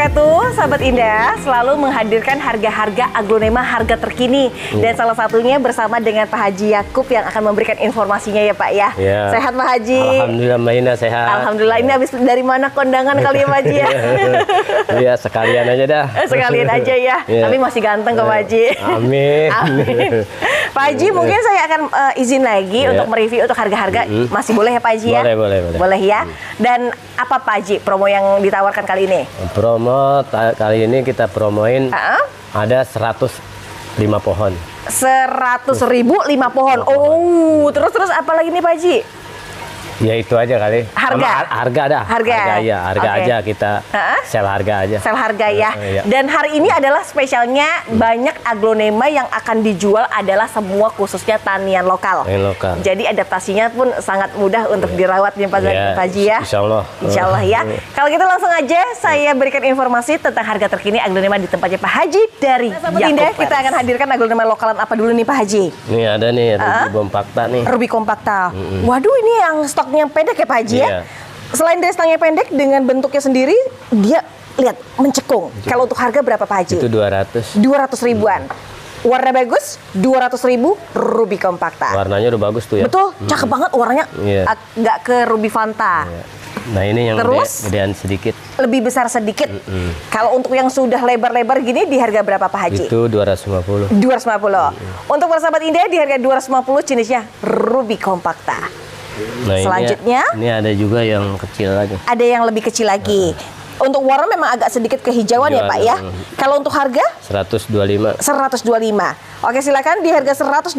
wabarakatuh. Sahabat Indah selalu menghadirkan harga-harga Aglaonema harga terkini. Dan salah satunya bersama dengan Pak Haji Yakub yang akan memberikan informasinya ya Pak ya. Sehat Pak Haji? Alhamdulillah Mbak Ina sehat. Alhamdulillah. Ini habis dari mana kondangan kali ya Pak Haji ya? Iya sekalian aja dah. Sekalian aja ya. Tapi masih ganteng kok Pak Haji. Amin. Amin. Pak Haji mungkin saya akan izin lagi untuk mereview untuk harga-harga. Masih boleh ya Pak Haji ya? Boleh, boleh, boleh. Boleh ya. Dan apa Pak Haji promo yang ditawarkan kali ini? Promo kali ini kita promoin ada 105 pohon. 100.005 pohon. Oh, terus apa lagi nih Pak Haji? Ya itu aja kali. Harga? Harga dah. Harga? Ya, harga aja kita sel harga aja. Sel harga ya. Dan hari ini adalah spesialnya banyak Aglaonema yang akan dijual adalah semua khususnya tanian lokal. Lokal. Jadi adaptasinya pun sangat mudah untuk dirawat nih Pak Haji ya. Insya Allah. Insya Allah ya. Kalau gitu langsung aja saya berikan informasi tentang harga terkini Aglaonema di tempatnya Pak Haji dari Yakub. Kita akan hadirkan Aglaonema lokalan apa dulu nih Pak Haji? Ini ada nih Ruby Compacta nih. Ruby Compacta. Waduh ini yang stok yang pendek ya Pak Haji ya. Selain dari stangnya pendek dengan bentuknya sendiri dia lihat mencekung. Kalau untuk harga berapa Pak Haji? Itu 200 ribuan. Warna bagus 200.000 Ruby Compacta. Warnanya udah bagus tuh ya. Betul, cakep banget warnanya. Nggak ke Ruby Fanta. Nah ini yang gedean sedikit. Lebih besar sedikit. Kalau untuk yang sudah lebar-lebar gini di harga berapa Pak Haji? Itu 250. 250. Untuk persahabat Indah di harga 250 jenisnya Ruby Compacta. Nah, selanjutnya ini ada juga yang kecil lagi. Ada yang lebih kecil lagi. Untuk warna memang agak sedikit kehijauan ya Pak ya. Kalau untuk harga 125. 125. Oke silakan di harga 125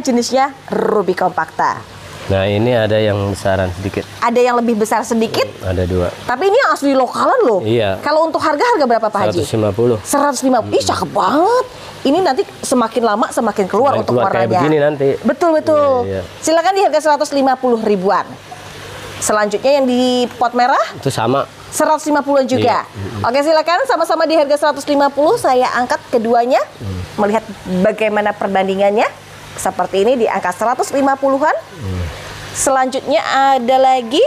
jenisnya Ruby Compacta. Nah ini ada yang besaran sedikit. Ada yang lebih besar sedikit. Ada dua. Tapi ini yang asli lokalan loh. Iya. Kalau untuk harga berapa Pak Haji? 150. 150. Ih cakep banget. Ini nanti semakin lama semakin keluar untuk warnanya. Kayak begini nanti. Betul, betul. Iya, iya. Silakan di harga 150 ribuan. Selanjutnya yang di pot merah itu sama 150 juga. Oke, silakan sama-sama di harga 150 saya angkat keduanya. Melihat bagaimana perbandingannya. Seperti ini di angka 150-an. Selanjutnya ada lagi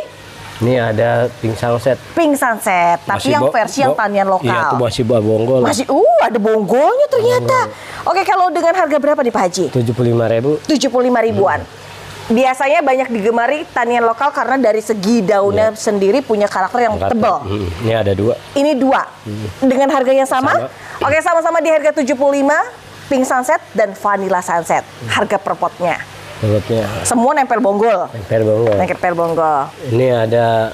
ini ada Pink Sunset. Pink Sunset, tapi yang versi yang tanian lokal. Iya, itu masih bonggol. Masih, ada bonggolnya ternyata. Oke, kalau dengan harga berapa nih Pak Haji? 75.000. 75 ribuan. Biasanya banyak digemari tanian lokal karena dari segi daunnya sendiri punya karakter yang tebal. Ini ada dua. Ini dua. Dengan harga yang sama? Oke, sama-sama di harga 75. Pink Sunset dan Vanilla Sunset. Harga per potnya. Semua nempel bonggol. Nempel bonggol. Nempel bonggol. Ini ada.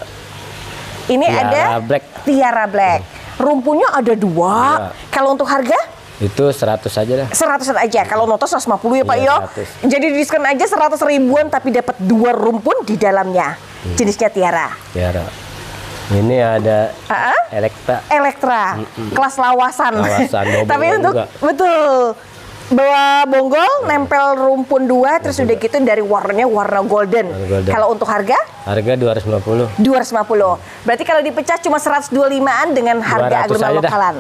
Ini Tiara ada Black. Tiara Black. Rumpunya ada dua. Kalau untuk harga? Itu 100 aja dah. 100 aja. Kalau notos 150 ya Pak Yo. Jadi diskon aja 100 ribuan tapi dapat dua rumpun di dalamnya. Jenisnya Tiara. Tiara. Ini ada Elektra. Elektra, kelas lawasan. Lawasan tapi untuk juga. Betul. Bawa bonggol, nempel rumpun dua, terus udah gitu dari warnanya warna golden. Kalau untuk harga? Harga 250. 250. Berarti kalau dipecah cuma 125-an dengan harga Aglaonema lokalan.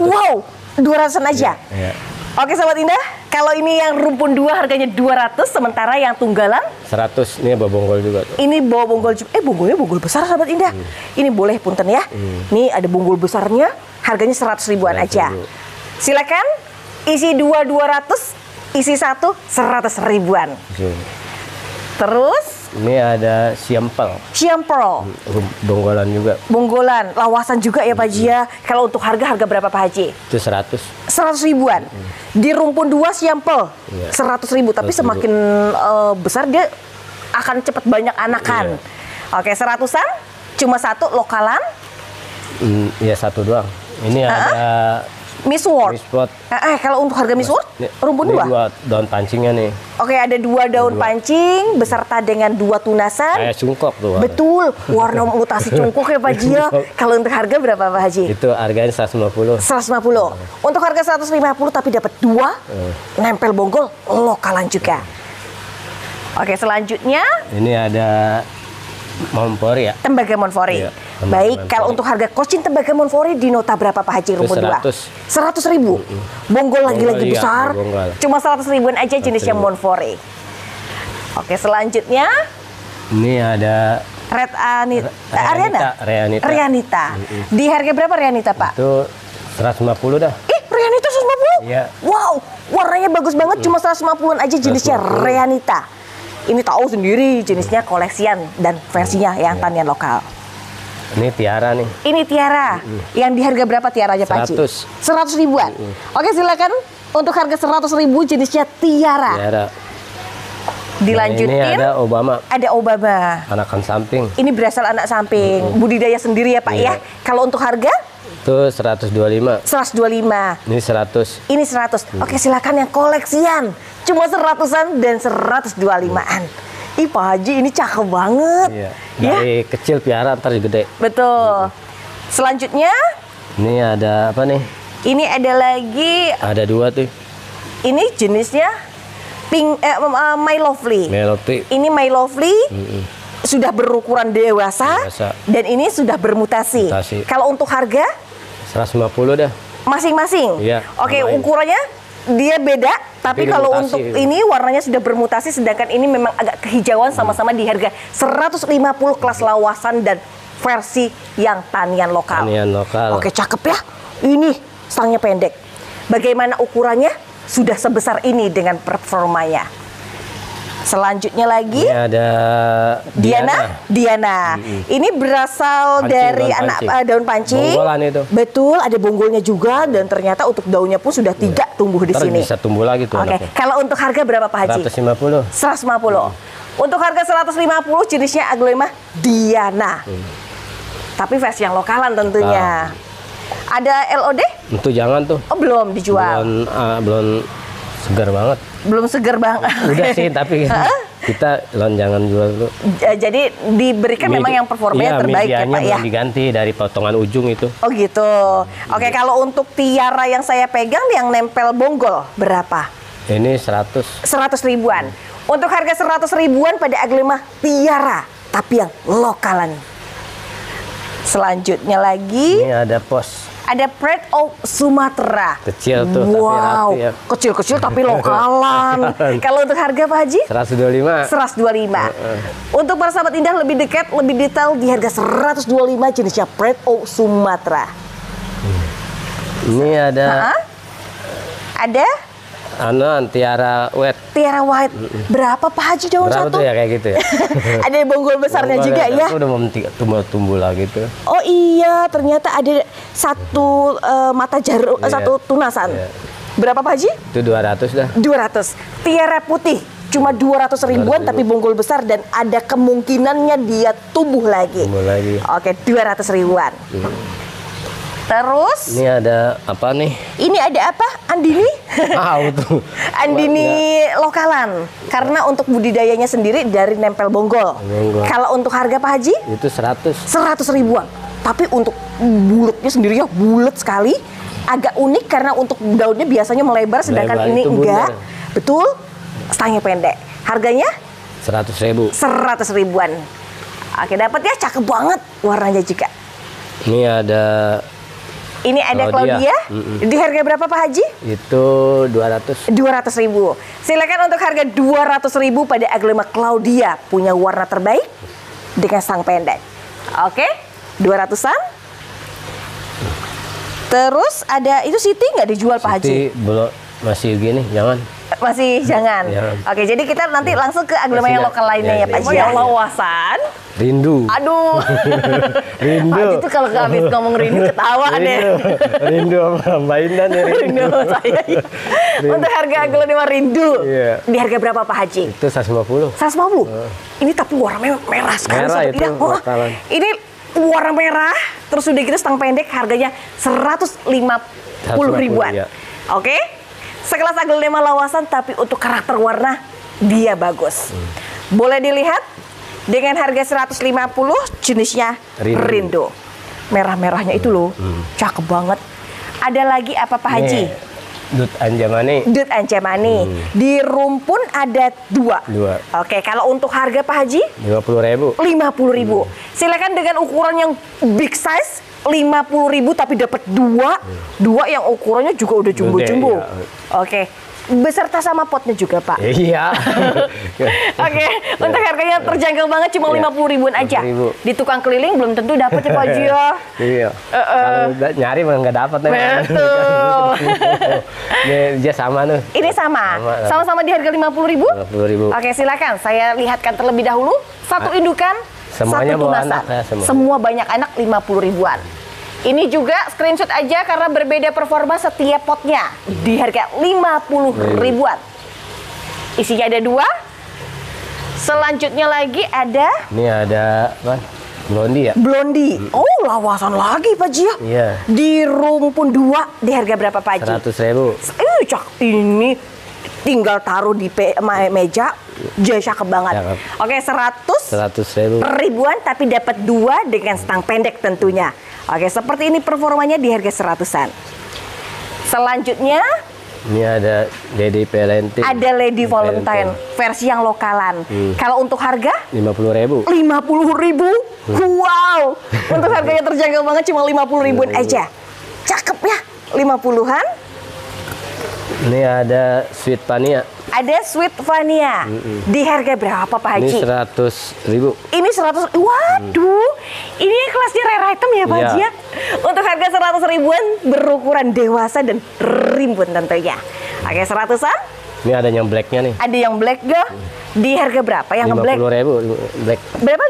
200. Wow, 200-an aja. Iya. Oke sahabat Indah, kalau ini yang rumpun dua harganya 200, sementara yang tunggalan 100. Ini bawa bonggol juga. Ini bawa bonggol juga. Bonggolnya bonggol besar sahabat Indah. Ini boleh punten ya. Ini ada bonggol besarnya, harganya 100 ribuan aja. Silakan isi 2 200, isi 1 100 ribuan. Terus ini ada Siampel. Siampel. Bonggolan juga. Bonggolan, lawasan juga ya Pak Haji ya. Kalau untuk harga berapa Pak Haji? Itu 100. 100 ribuan. Di rumpun 2 Siampel 100 ribu. Tapi semakin besar dia akan cepat banyak anakan. Oke, 100-an. Cuma satu lokalan. Iya, satu doang. Ini ada Miss World. Kalau untuk harga Miss World, rumpun dua. Dua daun pancingnya nih. Oke, ada dua daun pancing beserta dengan dua tunasan. Kayak cungkok tuh. Betul, warna mutasi cungkok ya Pak Haji. Kalau untuk harga berapa Pak Haji? Itu harganya 150. 150. Untuk harga 150 tapi dapat dua nempel bonggol lokalan juga. Oke, selanjutnya ini ada Montefiore ya. Tembaga Montefiore. Iya, baik, Montefiore. Kalau untuk harga kocin Tembaga Montefiore di nota berapa Pak Haji rumpun 2? 100 ribu. Bonggol lagi-lagi besar. Cuma 100 ribuan aja jenisnya Montefiore. Oke, selanjutnya ini ada Red Rianita. Di harga berapa Rianita, Pak? Itu 150 dah. Ih, Rianita 150? Iya. Wow, warnanya bagus banget, cuma 150-an aja jenisnya 150. Rianita. Ini tahu sendiri jenisnya koleksian dan versinya yang tanian lokal. Ini tiara nih. Ini tiara. Yang di harga berapa tiaranya, Pak Ci? 100 ribuan. Oke, silakan untuk harga 100 ribu jenisnya tiara. Dilanjutin. Nah, ini ada Obama. Ada Obama. Anakan samping. Ini berasal anak samping. Budidaya sendiri ya, Pak ya. Kalau untuk harga? Itu 125. 125. Ini 100. Ini 100. Oke, silakan yang koleksian. Cuma 100-an dan 125-an. Ih, Pak Haji ini cakep banget. Iya. Dari kecil piara ntar gede. Betul. Selanjutnya? Ini ada apa nih? Ini ada lagi. Ada dua tuh. Ini jenisnya? Pink, My Lovely. Ini My Lovely sudah berukuran dewasa, dan ini sudah bermutasi. Kalau untuk harga 150 dah. Masing-masing. Iya, oke, ukurannya dia beda, tapi kalau untuk ini warnanya sudah bermutasi, sedangkan ini memang agak kehijauan, sama-sama di harga 150 kelas lawasan dan versi yang tanian lokal. Tanian lokal. Oke, cakep ya. Ini stangnya pendek. Bagaimana ukurannya? Sudah sebesar ini dengan performanya. Selanjutnya lagi ini ada Diana. Ini berasal dari daun pancing. Bonggolan itu. Betul, ada bonggolnya juga, dan ternyata untuk daunnya pun sudah tidak tumbuh di sini. Bisa tumbuh lagi tuh. Oke. Kalau untuk harga berapa, Pak Haji? 150. 150. Untuk harga 150 jenisnya Aglaonema Diana. Tapi versi yang lokalan tentunya. Ada LOD? Itu jangan tuh. Oh, belum dijual. Belum segar banget. Belum segar banget. Udah sih, tapi kita jangan jual dulu. Jadi diberikan memang yang performanya terbaik ya, Pak ya. Belum diganti dari potongan ujung itu. Oh gitu. Oke, kalau untuk tiara yang saya pegang yang nempel bonggol berapa? Ini 100. 100 ribuan. Untuk harga 100 ribuan pada Aglaonema tiara, tapi yang lokalan. Selanjutnya lagi ini ada pos. Ada Pride of Sumatera. Kecil tuh. Wow, kecil-kecil tapi lokalan. Kalau untuk harga Pak Haji? 125. 125. Untuk para sahabat indah lebih dekat, lebih detail di harga 125 jenisnya Pride of Sumatera. Ini ada. Ada? Tiara white. Tiara white. Berapa Pak Haji daun satu? Berapa tuh ya kayak gitu ya? Ada bonggol besarnya juga ya? Itu udah tumbuh lagi tuh. Oh iya, ternyata ada satu mata jarum, satu tunasan. Berapa Pak Haji? Itu 200 dah. 200. Tiara putih, cuma 200 ribuan, tapi bonggol besar dan ada kemungkinannya dia tumbuh lagi. Oke, 200 ribuan. Terus ini ada apa nih? Ini ada apa? Andini? Tuh. Andini lokalan. Karena untuk budidayanya sendiri dari nempel bonggol. Kalau untuk harga Pak Haji? Itu 100. 100 ribuan. Tapi untuk bulatnya sendiri ya bulat sekali. Agak unik karena untuk daunnya biasanya melebar, sedangkan ini enggak. Betul. Stangnya pendek. Harganya? 100 ribu. 100 ribuan. Oke, dapat ya, cakep banget warnanya juga. Ini ada. Ini ada Claudia. Di harga berapa Pak Haji? Itu 200. 200 ribu. Silakan untuk harga 200 ribu pada Aglaonema Claudia, punya warna terbaik dengan sang pendek. Oke, 200-an. Terus ada itu Siti nggak dijual Pak Haji? Belum, masih gini, jangan. Masih jangan. Oke, jadi kita nanti langsung ke Aglaonema yang lokal lainnya ya Pak Haji. Yang lawasan. Rindu. Aduh. Rindu. Pak Haji tuh kalau habis ngomong rindu ketawa deh. Rindu sama Mbak Indah nih. Rindu sama saya. Untuk harga Aglaonema Rindu. Di harga berapa Pak Haji? Itu 150. 150? Ini tapi warnanya merah sekali. Merah itu. Ini warna merah. Terus udah gitu stang pendek harganya 150 ribuan. Oke. Sekelas Aglaonema lawasan, tapi untuk karakter warna dia bagus. Boleh dilihat? Dengan harga 150 jenisnya Rindu. Merah-merahnya itu loh, cakep banget. Ada lagi apa Pak Haji? Dut Anjamani. Dut Anjamani. Di rumpun ada dua. Oke, kalau untuk harga Pak Haji? 50 ribu. 50 ribu. Silakan dengan ukuran yang big size 50 ribu, tapi dapat dua yang ukurannya juga udah jumbo-jumbo. Oke, beserta sama potnya juga, Pak. Iya. Oke, untuk harganya terjangkau banget, cuma 50 ribuan aja. 50 ribu. Di tukang keliling belum tentu dapat ya, Pak Gio. Iya. Kalau nyari malah nggak dapat. Betul. Dia sama tuh. Ini sama. Sama-sama di harga 50 ribu. 50 ribu. Oke, silakan. Saya lihatkan terlebih dahulu. Satu indukan, semuanya satu tunasan. Semua banyak anak 50 ribuan. Ini juga screenshot aja karena berbeda performa setiap potnya di harga 50 ribuan. Isinya ada dua. Selanjutnya lagi ada. Ini ada apa? Blondie ya. Blondie. Oh, lawasan lagi Pak Ji. Iya. Di rumpun dua di harga berapa Pak Ji? 100 ribu. Ini tinggal taruh di meja. Jasa kebanget. Oke, 100 ribuan tapi dapat dua dengan stang pendek tentunya. Oke, seperti ini performanya di harga 100-an. Selanjutnya ini ada Lady Valentine. Ada Lady Valentine versi yang lokalan. Kalau untuk harga 50 ribu. 50 ribu. Wow. Untuk harganya terjangkau banget, cuma 50 ribuan aja. Cakep ya, 50-an. Ini ada Sweet Vania. Ada Sweet Vania. Di harga berapa Pak Haji? Ini 100 ribu. Ini 100. Waduh, ini kelasnya rare item ya Pak Haji. Untuk harga 100 ribuan, berukuran dewasa dan rimbun tentunya. Oke, 100-an. Ini ada yang blacknya nih. Ada yang black ga? Di harga berapa yang black? 50 ribu black. Berapa?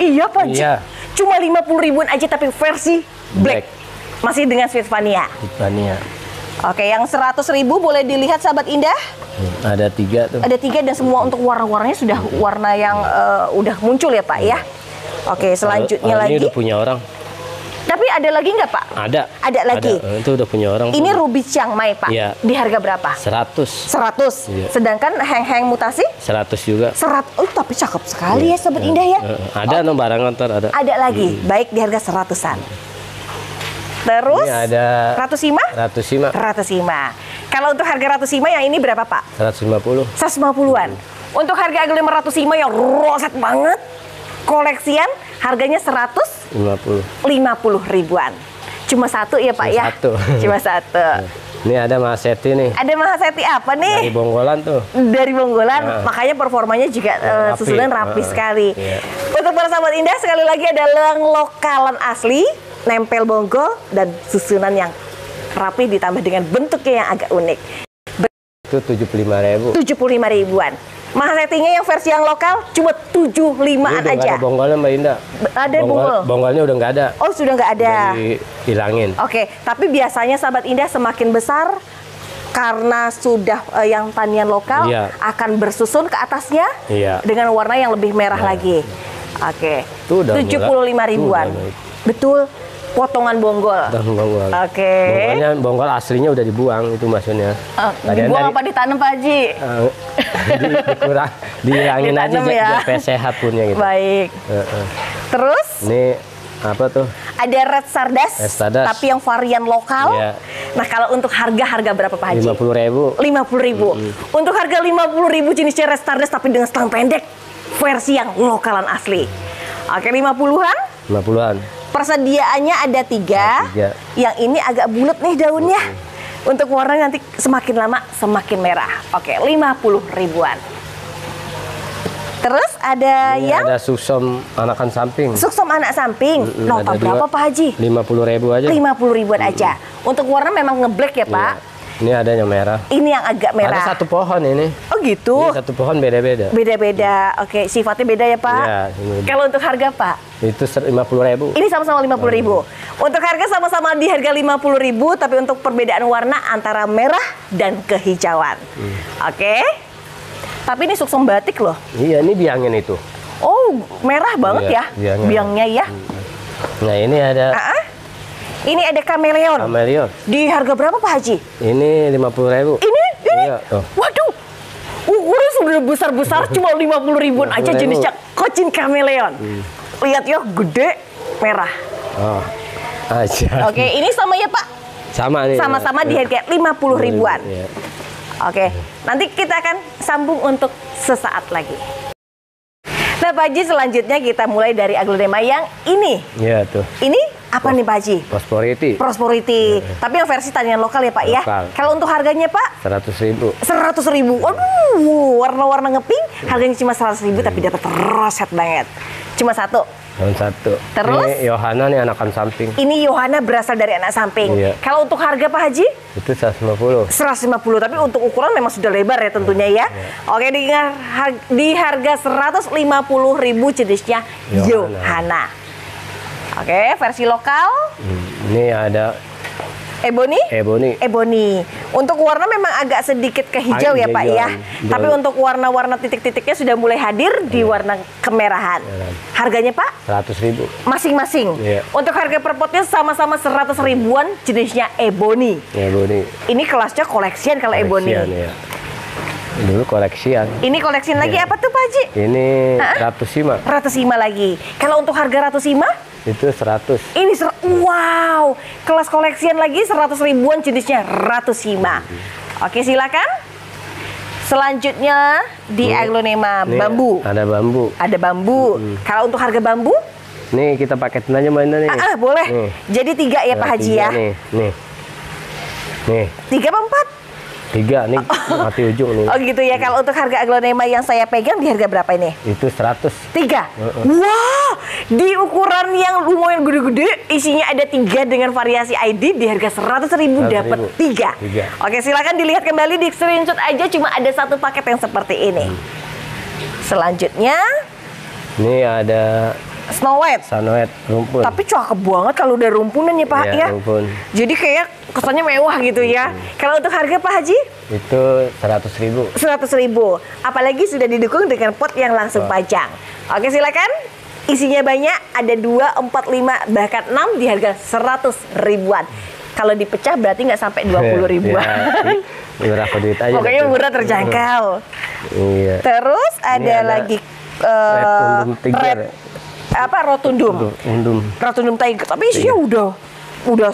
50? 50. Iya Pak Haji. Iya. Cuma 50 ribuan aja tapi versi black. Masih dengan Sweet Vania. Oke, yang 100 ribu boleh dilihat sahabat indah. Ada tiga tuh. Ada tiga dan semua untuk warna-warnanya sudah warna yang udah muncul ya Pak ya. Oke, selanjutnya lagi. Ini udah punya orang. Tapi ada lagi nggak Pak? Ada. Ada lagi. Ada. Itu udah punya orang. Ini Ruby Chiang Mai Pak. Ya. Di harga berapa? 100. Ya. Sedangkan Heng-heng mutasi? 100 juga. 100. Oh, tapi cakep sekali ya sahabat indah ya. Ada barang ntar ada. Ada lagi. Baik di harga 100-an. Terus ini ada Ratu Sima? Ratu Sima. Ratu Sima. Kalau untuk harga Ratu Sima yang ini berapa Pak? 150. 150-an. Untuk harga Aglaonema Ratu Sima yang roset banget, koleksian, harganya 150 ribuan. Cuma satu ya Pak ya? Satu. Cuma satu. Ini ada Mahaseti nih. Ada Mahaseti apa nih? Dari Bonggolan tuh. Dari Bonggolan, makanya performanya juga susunan rapi sekali. Iya. Untuk para sahabat indah, sekali lagi ada lelang lokalan asli, nempel bonggol dan susunan yang rapi ditambah dengan bentuknya yang agak unik. Itu 75 ribu. 75 ribuan. Mahasetinya yang versi yang lokal cuma 75-an aja. Ada bonggolnya Mbak Indah. Ada bonggol. Bonggolnya udah nggak ada. Oh, sudah nggak ada. Hilangin. Oke, tapi biasanya sahabat indah semakin besar karena sudah yang tanian lokal akan bersusun ke atasnya dengan warna yang lebih merah lagi. Oke, 75 ribuan. Betul, potongan bonggol. Bonggol. Oke. Bonggolnya, bonggol aslinya udah dibuang itu maksudnya. Dibuang apa ditanam Pak Haji? Dihilangin aja biar sehat punya gitu. Baik. Terus? Ini apa tuh? Ada Red Sardas, tapi yang varian lokal. Nah kalau untuk harga berapa Pak Haji? 50 ribu. 50 ribu. Untuk harga 50 ribu jenisnya Red Sardas tapi dengan stang pendek versi yang lokalan asli. Oke, 50-an. 50-an. Persediaannya ada tiga. Yang ini agak bulat nih daunnya. Untuk warna nanti semakin lama semakin merah. Oke, 50 ribuan. Terus ada ini yang? Ada Suksom anakan samping. Suksom anak samping. Nota berapa Pak Haji? 50 ribu aja. 50 ribuan aja. Untuk warna memang ngeblack ya Pak? Ini ada yang merah. Ini yang agak merah. Ada satu pohon ini. Oh gitu? Ini satu pohon beda-beda. Beda-beda. Oke, sifatnya beda ya Pak? Iya. Kalau untuk harga Pak? Itu 50 ribu. Ini sama-sama 50 ribu. Untuk harga sama-sama di harga 50 ribu. Tapi untuk perbedaan warna antara merah dan kehijauan. Oke. Tapi ini Suksom batik loh. Iya, ini biangin itu. Oh, merah banget ya? Biangnya ya. Nah ini ada... Ini ada Kameleon. Kameleon. Di harga berapa Pak Haji? Ini 50 ribu. Ini. Iya. Waduh, ukuran sudah besar-besar cuma 50 ribuan aja jenisnya. Kucing Kameleon. Lihat ya, gede, merah. Oh, aja. Oke, ini sama ya Pak? Sama nih. Sama-sama di harga 50 ribuan. Iya. Oke, nanti kita akan sambung untuk sesaat lagi. Nah Pak Haji, selanjutnya kita mulai dari Aglaonema yang ini. Iya tuh. Ini Apa nih Pak Haji? Prosperity. Prosperity. Tapi yang versi tanya lokal ya Pak lokal. Ya. Kalau untuk harganya Pak? 100.000. 100.000. Aduh, warna-warna ngepink, harganya cuma 100.000 tapi dapat roset banget. Cuma satu. Satu. Terus? Ini Yohana nih anak samping. Ini Yohana berasal dari anak samping. Iya. Kalau untuk harga Pak Haji? Itu 150. 150, tapi untuk ukuran memang sudah lebar ya tentunya ya. Oke, di harga 150.000 jenisnya Yohana. Oke, versi lokal? Ini ada Ebony? Ebony. Ebony. Untuk warna memang agak sedikit ke hijau ya Pak ya. Tapi untuk warna-warna titik-titiknya sudah mulai hadir di warna kemerahan. Harganya Pak? 100.000. Masing-masing. Untuk harga per potnya sama-sama 100.000-an jenisnya Ebony. Ebony. Ini kelasnya koleksian kalau Ebony. Dulu koleksian. Ini koleksian lagi apa tuh Pak Haji? Ini Ratu Sima. Ratu Sima lagi. Kalau untuk harga Ratu Sima? Itu 100. Ini wow, kelas koleksian lagi 100.000-an jenisnya Ratu Sima. Oke, silakan. Selanjutnya di Aglaonema bambu. Ada bambu. Ada bambu. Kalau untuk harga bambu? Nih kita paketin aja mainan nih. Boleh. Nih. Jadi 3 ya Pak Haji ya. Nih. 3 apa 4? 3 nih, mati ujung nih. Oh gitu ya. Kalau untuk harga Aglaonema yang saya pegang di harga berapa ini? Itu 100. 3? Wah, di ukuran yang lumayan gede-gede, isinya ada 3 dengan variasi ID di harga 100.000 dapat 3. Oke, silakan dilihat kembali di screenshot aja, cuma ada satu paket yang seperti ini. Selanjutnya ini ada Snow White. Snow White rumpun. Tapi cakep banget kalau udah rumpunan ya Pak ya. Rumpun. Jadi kayak kesannya mewah gitu ya. Kalau untuk harga Pak Haji? Itu 100.000. 100.000. Apalagi sudah didukung dengan pot yang langsung pajang. Oke, silakan. Isinya banyak, ada 2, 4, 5, bahkan 6 di harga 100.000-an. Kalau dipecah berarti nggak sampai 20.000-an. Murah duit aja. Pokoknya murah terjangkau. Terus ada lagi Rotundum Tiger, tapi isinya udah 1, 2,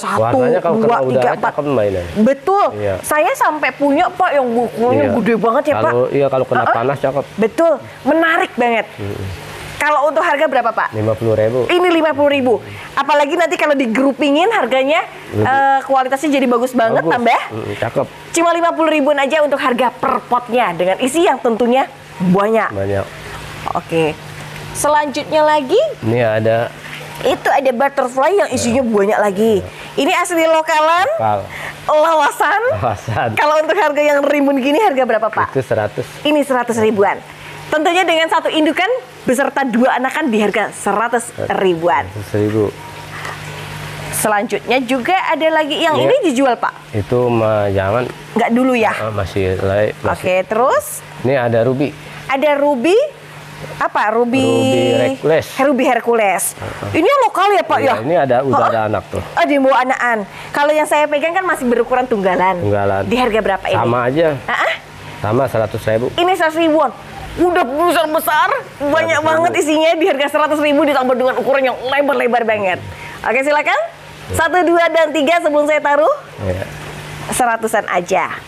3, 4. Betul. Saya sampai punya Pak yang bukunya gede banget ya Pak. Kalau kena panas cakep. Betul, menarik banget. Kalau untuk harga berapa Pak? 50.000. Ini 50.000. Apalagi nanti kalau digroupingin harganya kualitasnya jadi bagus banget, tambah. Cakep. Cuma 50.000-an aja untuk harga per potnya dengan isi yang tentunya banyak. Oke. Selanjutnya lagi, ini ada butterfly yang isinya banyak lagi. Ini asli lokalan, lawasan. Kalau untuk harga yang rimbun gini harga berapa Pak? Itu 100. Ini 100.000-an. Tentunya dengan satu indukan beserta 2 anakan di harga 100.000-an. Selanjutnya juga ada lagi yang ini dijual Pak? Itu jangan. Nggak dulu ya? Masih. Oke, terus? Ini ada ruby. Ada ruby. Apa Ruby Hercules? Ruby Hercules. Ini yang lokal ya Pak ya? Ini ada ada anak tuh. Ada yang bawa anakan. Kalau yang saya pegang kan masih berukuran tunggalan. Di harga berapa ini? Sama aja. Sama 100.000. Ini 100.000-an. Udah besar-besar, banyak banget isinya di harga 100.000 ditambah dengan ukuran yang lebar-lebar banget. Oke, silakan. 1, 2, dan 3 sebelum saya taruh. 100-an aja.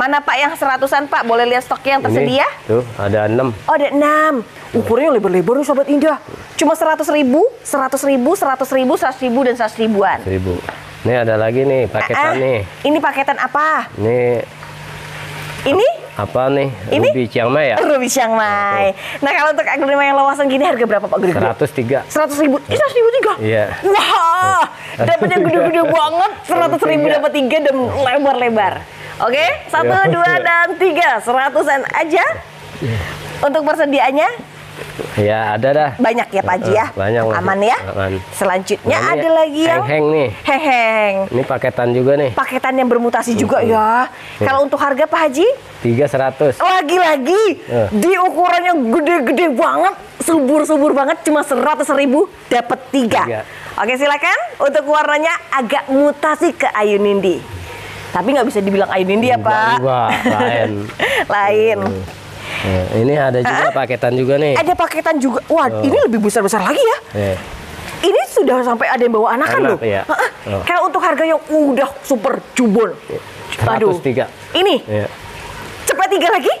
Mana Pak yang 100-an Pak? Boleh lihat stoknya yang tersedia? Ini, tuh ada 6. Oh, ada 6. Ukurnya lebar-lebar nih Sahabat Indah. Cuma 100.000, 100.000, 100.000, 100.000, dan 100.000-an. Ini ada lagi nih paketan nih. Ini paketan apa? Ini? Apa nih? Ini? Ruby Chiang Mai ya? Ruby Chiang Mai. Nah, kalau untuk Aglaonema yang lawasan gini harga berapa Pak? 103. 100.000. Ih, 100.000 3. Iya. Wah, dapatnya gede-gede banget. 100.000 dapat 3 dan lebar-lebar. Oke, 1, 2, dan 3, 100-an aja. Untuk persediaannya? Ya, ada dah. Banyak ya Pak Haji ya? Banyak. Aman ya? Selanjutnya ada lagi yang Heng-heng nih. Heng-heng. Ini paketan juga nih. Paketan yang bermutasi juga ya. Kalau untuk harga Pak Haji? 300. Lagi-lagi di ukuran yang gede-gede banget, subur-subur banget, cuma 100.000 dapat 3. Oke, silakan. Untuk warnanya agak mutasi ke Ayu Nindi. Tapi nggak bisa dibilang Ayu Nindi ya Pak. Lain. Ini ada juga paketan juga nih. Ada paketan juga. Wah, ini lebih besar-besar lagi ya. Ini sudah sampai ada yang bawa anakan loh. Kalau untuk harga yang udah super jubon. 103. Ini? Cepat 3 lagi?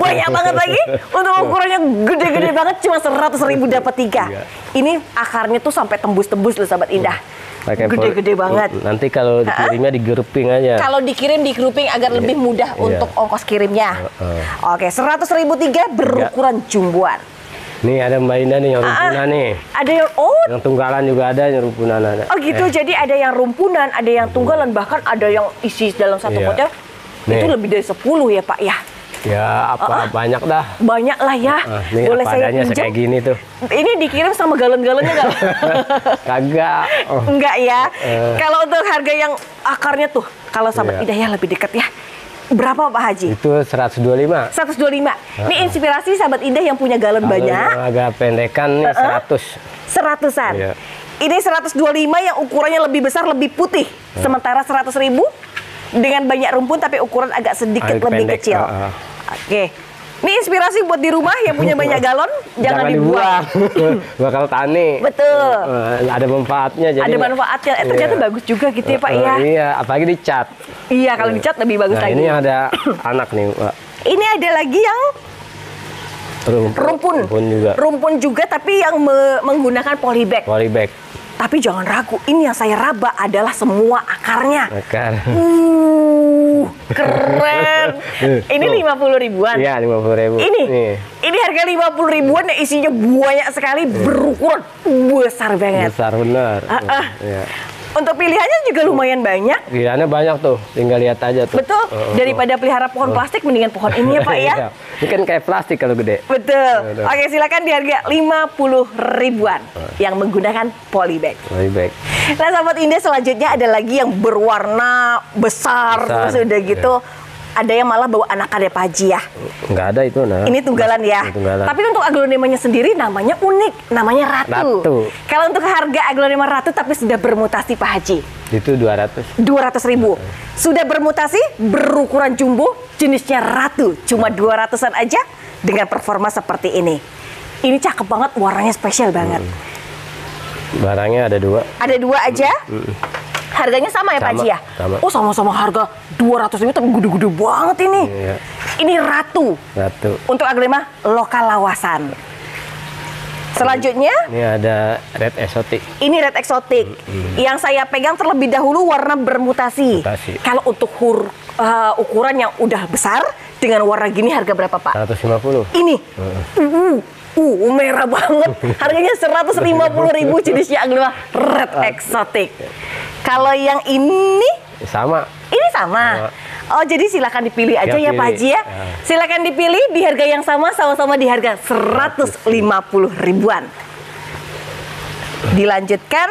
Banyak banget lagi. Untuk ukurannya gede-gede banget, cuma 100.000 dapat 3. Ini akarnya tuh sampai tembus-tembus loh Sahabat Indah. Gede-gede banget. Nanti kalau dikirimnya di grouping aja. Kalau dikirim di grouping agar lebih mudah untuk ongkos kirimnya. Oke, 100.003 berukuran jumboan. Nih ada Mbak Indah nih yang rumpunan nih. Ada yang yang tunggalan juga ada yang rumpunan ada. Oh gitu, jadi ada yang rumpunan, ada yang tunggalan, bahkan ada yang isi dalam satu kotak. Itu lebih dari 10 ya Pak ya. Ya apa banyak dah. Banyak lah ya. Boleh saya pinjam? Kayak gini tuh. Ini dikirim sama galon-galonnya nggak? Kagak. Enggak ya. Kalau untuk harga yang akarnya tuh, kalau Sahabat Indah ya lebih dekat ya. Berapa Pak Haji? Itu 125. 125. Ini inspirasi Sahabat Indah yang punya galon banyak. Agak pendekan 100. 100-an. Iya. Ini 125 yang ukurannya lebih besar, lebih putih. Sementara 100.000 dengan banyak rumpun tapi ukuran agak sedikit lebih pendek, kecil. Oke. Ini inspirasi buat di rumah yang punya banyak galon, jangan dibuang. Bakal tani. Betul. Ada manfaatnya. Jadi ada manfaatnya. Ternyata bagus juga gitu ya Pak ya. Iya, apalagi dicat. Iya, kalau dicat lebih bagus lagi. Ini ada anak nih Pak. Ini ada lagi yang rumpun juga tapi yang menggunakan polybag. Tapi jangan ragu, ini yang saya raba adalah semua akarnya. Keren. Ini 50 ribuan. Iya, 50 ribu. Ini harga 50 ribuan yang isinya banyak sekali, berukuran besar banget. Besar benar. Untuk pilihannya juga lumayan banyak. Pilihannya banyak tuh, tinggal lihat aja tuh. Betul, daripada pelihara pohon plastik, mendingan pohon ini ya Pak ya. Ini kan kayak plastik kalau gede. Betul, oke silakan di harga 50 ribuan yang menggunakan polybag. Nah Sahabat Indah, selanjutnya ada lagi yang berwarna besar, terus udah gitu. Ada yang malah bawa anak ada Pak Haji ya? Nggak ada itu. Ini tunggalan ya? Tunggalan. Tapi untuk aglonemanya sendiri namanya unik, namanya Ratu. Kalau untuk harga aglonema Ratu tapi sudah bermutasi Pak Haji? Itu 200. 200.000. Sudah bermutasi, berukuran jumbo, jenisnya Ratu. Cuma 200-an aja dengan performa seperti ini. Ini cakep banget, warnanya spesial banget. Barangnya ada dua. Ada dua aja? Harganya sama ya Pak Haji ya? Sama. Oh sama-sama harga 200.000 tapi gede-gede banget ini. Ini Ratu. Untuk aglonema lokal lawasan. Selanjutnya ini ada Red Exotic. Ini Red Exotic yang saya pegang terlebih dahulu, warna bermutasi. Kalau untuk ukuran yang udah besar dengan warna gini harga berapa Pak? 150. Ini. Merah banget, harganya 150.000, jenisnya aglonema Red Exotic. Kalau yang ini sama. Ini sama. Oh, jadi silakan dipilih aja ya Pak Haji ya. Silakan dipilih di harga yang sama-sama di harga 150 ribuan. Dilanjutkan.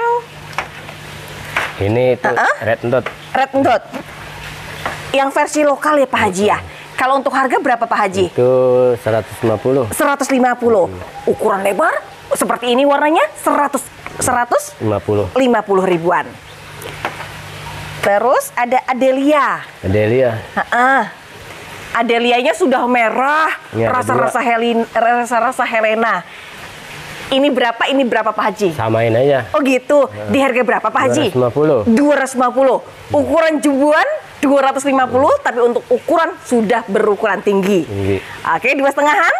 Ini itu Red Endot. Red Endot. Yang versi lokal ya Pak Haji ya. Kalau untuk harga berapa Pak Haji? Itu 150. 150. Ukuran lebar seperti ini warnanya 150 ribuan. Terus ada Adelia. Adelianya sudah merah, rasa-rasa Helena. Ini berapa? Pak Haji? Samain aja. Oh gitu. Di harga berapa Pak Haji? 250. 250. Ukuran jumboan 250, tapi untuk ukuran sudah berukuran tinggi. Oke, 2,5-an.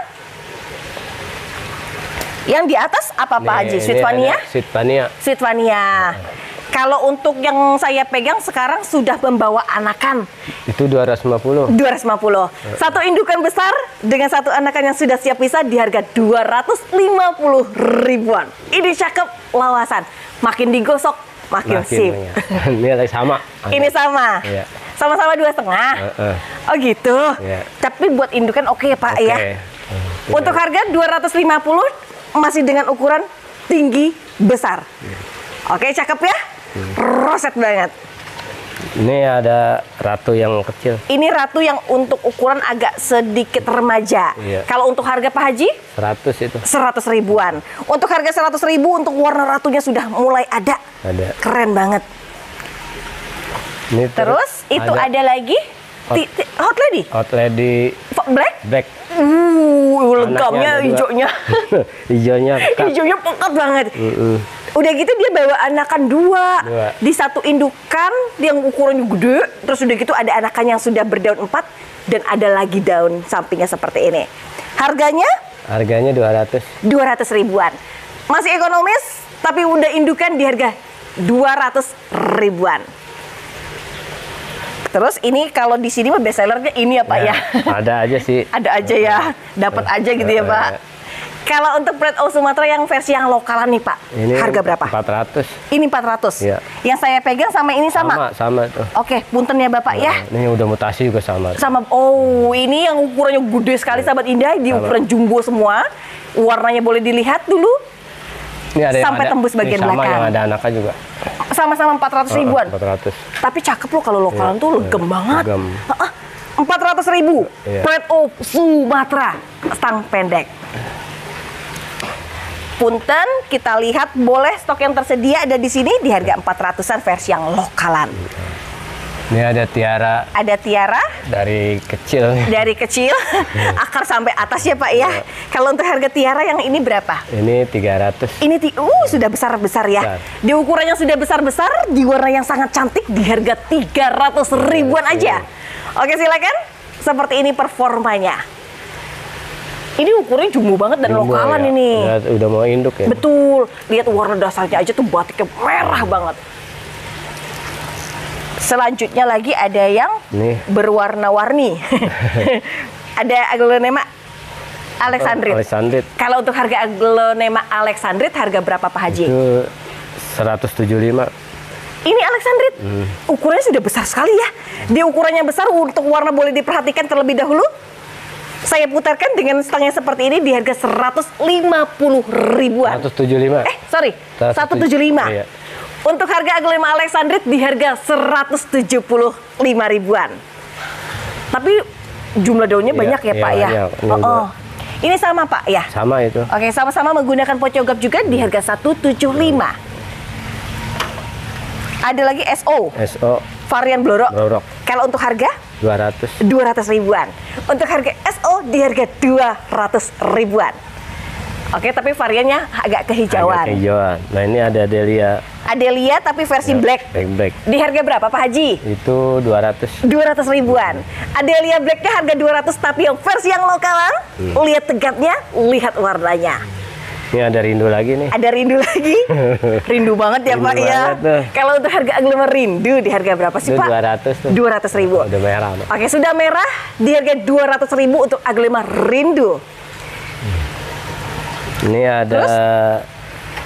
Yang di atas apa Pak Haji? Sweet Vania? Sweet Vania. Kalau untuk yang saya pegang sekarang sudah membawa anakan. Itu 250. 250. Satu indukan besar dengan satu anakan yang sudah siap pisah di harga 250 ribuan. Ini cakep, lawasan. Makin digosok, makin sip. Ini sama. Ini sama. Sama-sama 2,5. Oh gitu. Tapi buat indukan oke ya Pak ya. Untuk harga 250 masih dengan ukuran tinggi besar. Oke, cakep ya. Roset banget. Ini ada Ratu yang kecil. Ini Ratu yang untuk ukuran agak sedikit remaja. Kalau untuk harga Pak Haji? 100 itu. 100 ribuan. Untuk harga 100 ribu, untuk warna ratunya sudah mulai ada. Keren banget. Ini terus itu ada lagi Hot Lady. Black. Legamnya hijaunya. Hijaunya pekat banget. Udah gitu dia bawa anakan dua. Di satu indukan yang ukurannya gede, terus udah gitu ada anakan yang sudah berdaun 4 dan ada lagi daun sampingnya seperti ini. Harganya? Harganya 200 ribuan. Masih ekonomis, tapi udah indukan di harga 200 ribuan. Terus ini kalau di sini mah best sellernya ini ya Pak ya? Ada aja sih. Ada aja ya, dapat aja gitu ya Pak. Kalau untuk Red O Sumatera yang versi yang lokalan nih Pak, ini harga berapa? 400. Ini 400. Ya. Yang saya pegang sama ini sama? Sama tuh. Oke, punten ya Bapak ya. Ini udah mutasi juga sama. Sama. Oh, ini yang ukurannya gede sekali Sahabat Indah, di ukuran jumbo semua. Warnanya boleh dilihat dulu. Ini ada sampai tembus bagian belakang. Sama yang ada anaknya juga. Sama-sama 400 ribuan. 400. Tapi cakep loh kalau lokalan tuh legem banget. 400 ribu. Red O Sumatera stang pendek. Punten, kita lihat boleh stok yang tersedia ada di sini di harga 400-an versi yang lokalan. Ini ada tiara. Ada tiara. Dari kecil. Dari kecil, akar sampai atas ya Pak ya. Kalau untuk harga tiara yang ini berapa? Ini 300. Ini sudah besar-besar ya. Di ukuran yang sudah besar-besar, di warna yang sangat cantik di harga 300 ribuan aja. Oke, silakan. Seperti ini performanya. Ini ukurannya jumbo banget dan jumbo, lokalan ini. Udah mau induk ya? Betul. Lihat warna dasarnya aja tuh batiknya merah banget. Selanjutnya lagi ada yang berwarna-warni. Ada Aglaonema Alexandrit. Kalau untuk harga Aglaonema Alexandrit harga berapa Pak Haji? Itu 175. Ini Alexandrit, ukurannya sudah besar sekali ya. Di ukurannya besar, untuk warna boleh diperhatikan terlebih dahulu. Saya putarkan dengan stangnya seperti ini di harga 150 ribuan. 175. Eh, sorry, 175. Iya. Untuk harga Aglaonema Alexandrit di harga 175 ribuan. Tapi jumlah daunnya banyak ya Pak ya. Ini sama Pak ya? Sama itu. Oke, sama-sama menggunakan pot yogap juga di harga 175. Ada lagi SO. SO varian blorok. Kalau untuk harga 200. 200 ribuan. Untuk harga SO di harga 200 ribuan. Oke, tapi variannya agak kehijauan. Agak kehijauan. Nah, ini ada Adelia. Adelia tapi versi black. Di harga berapa Pak Haji? Itu 200. 200 ribuan. Adelia blacknya harga 200, tapi yang versi yang lokalan, lihat tegapnya, lihat warnanya. Ini ada Rindu lagi nih. Ada Rindu lagi. Rindu banget ya Pak ya. Kalau untuk harga Aglaonema Rindu di harga berapa sih Pak? 200 tuh. 200 ribu. Udah merah. Oke, sudah merah di harga 200 ribu untuk Aglaonema Rindu. Ini ada. Terus,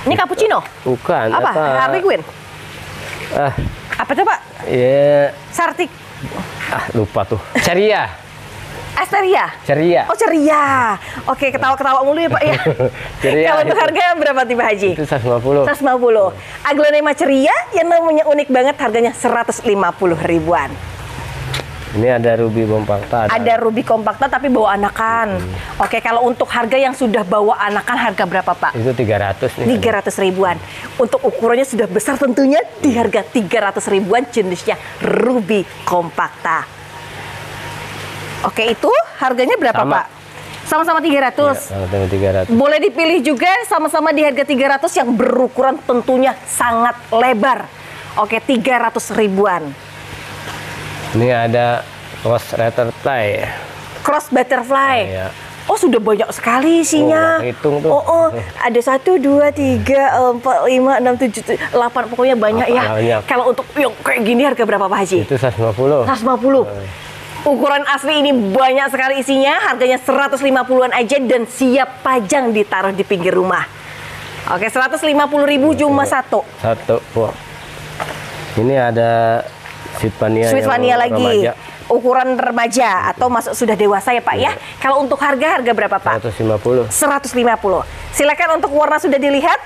ini cappuccino? Bukan. Apa? Harley Quinn? Apa tuh Pak? Iya. Sartik? Lupa tuh. Ceria. Ceria. Ceria. Oh, Ceria. Oke, ketawa-ketawa mulu ya Pak ya. Kalau untuk harga berapa Pak Haji? Itu 150. 150. Aglaonema Ceria yang namanya unik banget, harganya 150 ribuan. Ini ada Ruby Compacta. Ada Ruby Compacta tapi bawa anakan. Oke, kalau untuk harga yang sudah bawa anakan harga berapa Pak? Itu 300 nih. 300 ribuan. Untuk ukurannya sudah besar tentunya di harga 300 ribuan jenisnya Ruby Compacta. Oke, itu harganya berapa Pak? Sama-sama 300. Iya, 300. Boleh dipilih juga sama-sama di harga 300 yang berukuran tentunya sangat lebar. Oke, 300 ribuan. Ini ada cross butterfly. Cross butterfly. Oh, sudah banyak sekali isinya. Ada 1, 2, 3, 4, 5, 6, 7, 8. Pokoknya banyak ya. Kalau untuk yang kayak gini harga berapa Pak Haji? Itu 150. 150. Ukuran asli ini banyak sekali isinya, harganya 150-an aja dan siap pajang ditaruh di pinggir rumah. Oke, 150 ribu cuma satu. Ini ada Sweet Vania. Sweet Vania lagi, remaja. Ukuran remaja atau masuk sudah dewasa ya Pak ya. Kalau untuk harga berapa Pak? 150. 150. Silakan untuk warna sudah dilihat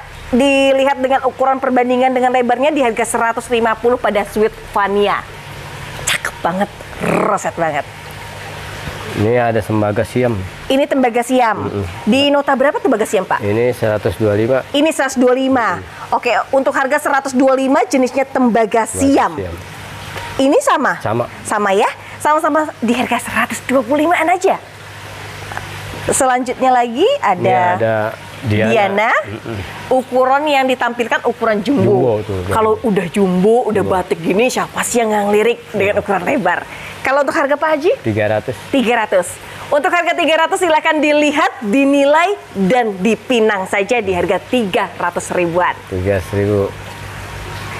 dengan ukuran perbandingan dengan lebarnya di harga 150 pada Sweet Vania. Cakep banget. Roset banget. Ini ada Tembaga Siam. Ini Tembaga Siam. Di nota berapa Tembaga Siam Pak? Ini 125. Ini 125. Oke, untuk harga 125 jenisnya Tembaga Siam. Ini sama? Sama. Sama ya? Sama-sama di harga 125-an aja. Selanjutnya lagi ada Diana. Ukuran yang ditampilkan ukuran jumbo. Kalau udah jumbo, udah batik gini, siapa sih yang ngelirik dengan ukuran lebar? Kalau untuk harga Pak Haji? 300. Untuk harga 300 silahkan dilihat, dinilai, dan dipinang saja di harga 300 ribuan. 300 ribu.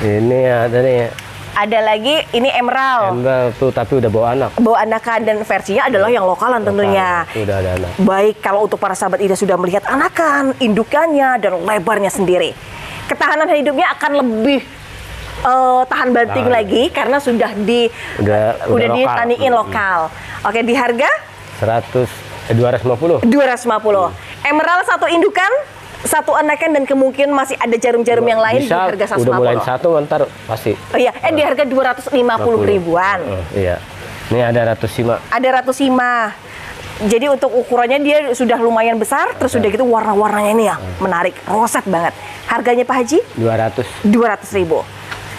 Ini ada nih. Ada lagi, ini emerald. Emerald tuh, tapi udah bawa anak. Bawa anakan, dan versinya adalah yang lokalan tentunya. Udah ada anak. Baik, kalau untuk para sahabat Indah sudah melihat anakan, indukannya, dan lebarnya sendiri. Ketahanan hidupnya akan lebih tahan banting lagi, karena sudah ditaniin lokal. Oke, di harga? 250. 250. Emerald satu indukan, satu anakan, dan kemungkinan masih ada jarum-jarum yang lain di harga 150. Udah mulai satu ntar pasti. Oh iya, di harga 250 ribuan. Iya. Ini ada Ratu Sima. Ada Ratu Sima. Jadi untuk ukurannya dia sudah lumayan besar, terus sudah gitu warna-warnanya ini ya menarik, roset banget. Harganya Pak Haji? 200 ribu.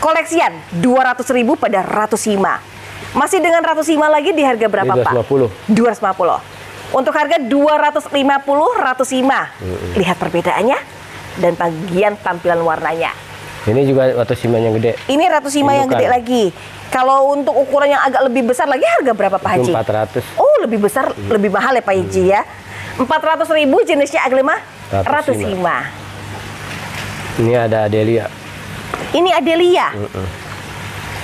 Koleksian 200 ribu pada Ratu Sima. Masih dengan Ratu Sima lagi di harga berapa Pak? 250. Untuk harga 250 Ratu Sima. Lihat perbedaannya dan bagian tampilan warnanya. Ini juga Ratu Sima yang gede. Ini Ratu Sima yang gede lagi. Kalau untuk ukuran yang agak lebih besar lagi harga berapa Pak Haji? 400. Oh, lebih besar, lebih mahal ya Pak Haji ya. 400 ribu jenisnya Aglaonema Ratu Sima. Ini ada Adelia. Ini Adelia.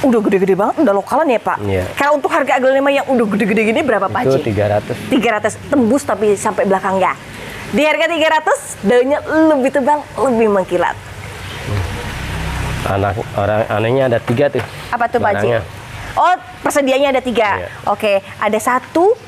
Udah gede-gede banget, udah lokalan ya Pak. Iya. Kalau untuk harga Aglaonema yang udah gede-gede gini berapa Pak Haji? 300. Tembus tapi sampai belakang ya. Di harga 300, daunnya lebih tebal, lebih mengkilat. Anak orang anehnya ada 3 tuh. Apa tuh Pak Haji? Oh, persediaannya ada 3. Iya. Oke, ada 1,